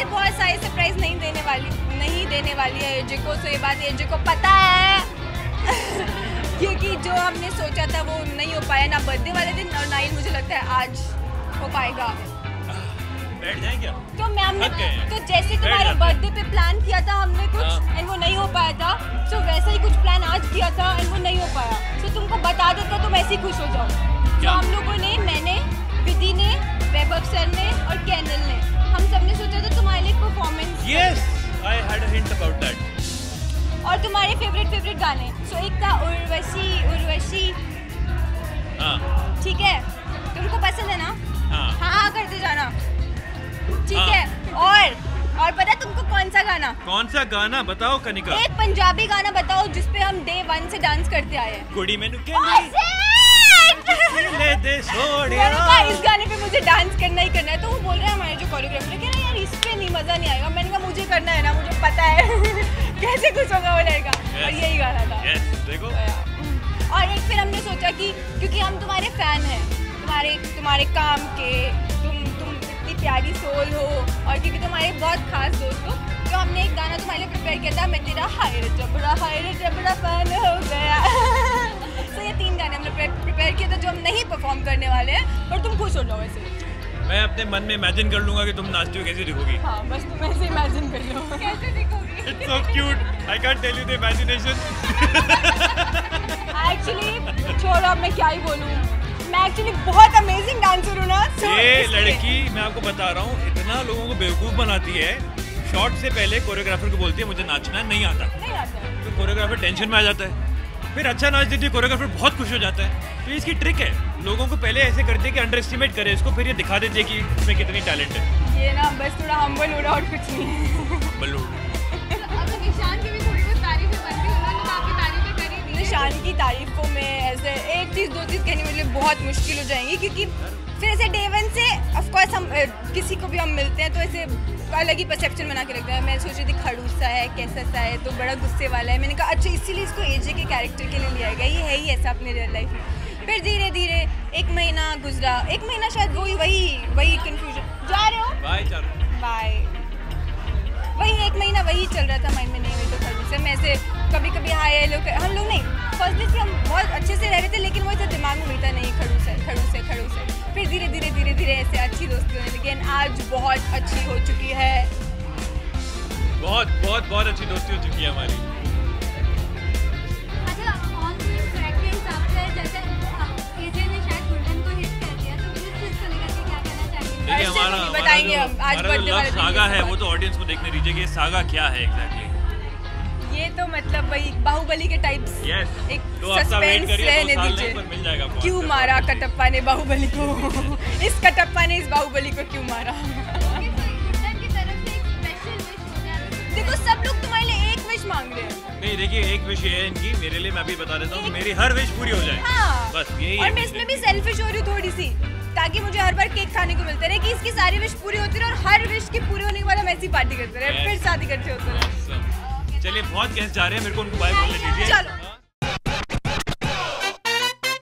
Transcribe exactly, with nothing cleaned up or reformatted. ऐसे बहुत सारे सरप्राइज नहीं देने वाली नहीं देने वाली है एजे को। सो ये बात एजे को पता है क्योंकि जो हमने सोचा था वो नहीं हो पाया, ना बर्थडे वाले दिन और ना ही मुझे लगता है आज हो पाएगा। बैठ जाएं क्या? तो मैम ने तो जैसे तुम्हारे बर्थडे पे प्लान किया था हमने कुछ एंड वो नहीं हो पाया था, सो वैसा ही कुछ प्लान आज किया था एंड वो नहीं हो पाया। सो तुमको बता देता तुम ऐसे ही खुश हो जाओ। तो हम लोगों ने, मैंने, विधि ने, वैभव सर ने और कैनल ने, हम सब ने सोचा था तुम्हारे लिए performance. Yes, I had a hint about that. और तुम्हारे फेवरेट फेवरेट गाने, सो so, एक था उर्वशी उर्वशी हाँ ठीक है, तुमको पसंद है ना? हाँ हाँ करते जाना ठीक हाँ। है। और और पता तुमको कौन सा गाना कौन सा गाना बताओ कनिका? एक पंजाबी गाना बताओ जिसपे हम डे वन से डांस करते आए हैं। कुड़ी मैनू इस गाने पे मुझे डांस करना ही करना है। तो वो बोल रहे हैं हमारे जो कोरियोग्राफर कह रहे हैं यार इस पे नहीं मजा नहीं आएगा। मैंने कहा मुझे करना है ना, मुझे पता है कैसे कुछ होगा वो लड़का। yes. और यही गाना था। yes. देखो और एक फिर हमने सोचा कि क्योंकि हम तुम्हारे फैन हैं, तुम्हारे तुम्हारे काम के, तुम तुम इतनी प्यारी सोल हो और क्योंकि तुम्हारे बहुत खास दोस्त हो, तो हमने एक गाना तुम्हारे लिए प्रिपेयर किया था, मैं तेरा हायरे जबड़ा हायरे जबड़ा फैन हो गया। तो ये तीन गाने हमने प्रिपेयर किए थे जो हम नहीं परफॉर्म करने वाले हैं और तुम खुश हो जाओ। ऐसे मैं अपने मन में इमेजिन कर लूंगा कि तुम नाचते हुए कैसे दिखोगी। हाँ, बस तुम ऐसे इमेजिन कर लो कैसे दिखोगी। It's so cute, I can tell you the imagination. Actually छोड़ो, अब मैं क्या ही बोलूं, मैं एक्चुअली बहुत अमेजिंग डांसर हूं ना। ये लड़की मैं आपको बता रहा हूँ इतना लोगों को बेवकूफ बनाती है। शॉट से पहले कोरियोग्राफर को बोलती है मुझे नाचना नहीं आता, नहीं आता। तो कोरियोग्राफर टेंशन में आ जाता है, फिर अच्छा नाच देती है, कोरियोग्राफर बहुत खुश हो जाता है। तो इसकी ट्रिक है, लोगों को पहले ऐसे करते हैं कि अंडर एस्टिमेट करें इसको, फिर ये दिखा देते हैं कि इसमें कितनी टैलेंट है। ये ना बस थोड़ा हम्बल हो रहा और कुछ नहीं है। हम्बल हो रहा। अब निशान की भी थोड़ी बहुत तारीफें बनती हैं, उन्होंने काफी तारीफें करी थी। निशान की तारीफों में ऐसे एक चीज़ दो चीज़ कहने में बहुत मुश्किल हो जाएंगी क्योंकि फिर ऐसे डे वन से ऑफकोर्स हम किसी को भी हम मिलते हैं तो ऐसे अलग ही परसेप्शन बना के रखता है। मैं सोच रही थी खड़ूस सा है, कैसा सा है, तो बड़ा गुस्से वाला है। मैंने कहा अच्छा इसीलिए इसको एजे के कैरेक्टर के लिए लिया गया, ये है ही ऐसा अपने रियल लाइफ में। फिर धीरे धीरे एक महीना गुजरा, एक महीना शायद वही वही वही कन्फ्यूजन जा रहे हो बाय वही एक महीना वही चल रहा था माइंड में। नहीं हुई तो खड़ूस से मैं ऐसे कभी कभी हाय हेलो हम लोग नहीं फर्स्ट से हम बहुत अच्छे से रह रहे थे, लेकिन वो ऐसे दिमाग में बैठा नहीं खड़ूस है खड़ूस है खड़ूस है। फिर धीरे धीरे धीरे धीरे ऐसे अच्छी दोस्ती होने लगी एंड आज बहुत अच्छी हो चुकी है, बहुत बहुत बहुत अच्छी दोस्ती हो चुकी है हमारी। अच्छा ऑन द ट्रैक के हिसाब से जैसे एजे ने शायद गोल्डन को हिट कर दिया, तो मुझे किस तरह का क्या कहना चाहिए? देखिए हमारा बताएंगे हम आज बर्थडे वाला सागा है, वो तो ऑडियंस को देखने दीजिए कि सागा क्या है एग्जैक्टली। ये तो मतलब वही बाहुबली के टाइप्स। yes. एक सस्पेंस रहने दीजिए, क्यों मारा कटप्पा ने बाहुबली को? इस कटप्पा ने इस बाहुबली को क्यों मारा? देखो सब लोग तुम्हारे लिए एक विश मांग रहे हैं। नहीं देखिए एक विश ये है इनकी, मेरे लिए मैं भी बता देता हूँ मेरी हर विश पूरी हो जाए। हाँ। बस यही। और मैं इसमें भी सेल्फिश हो रही हूँ थोड़ी सी, ताकि मुझे हर बार केक खाने को मिलता रहे कि इसकी सारी विश पूरी होती रहे और हर विश के पूरे होने के बाद हम ऐसी पार्टी करते रहे, फिर शादी करते होते रहे। चलिए बहुत गेस्ट जा रहे हैं, मेरे को उनको बाय बोलने दीजिए।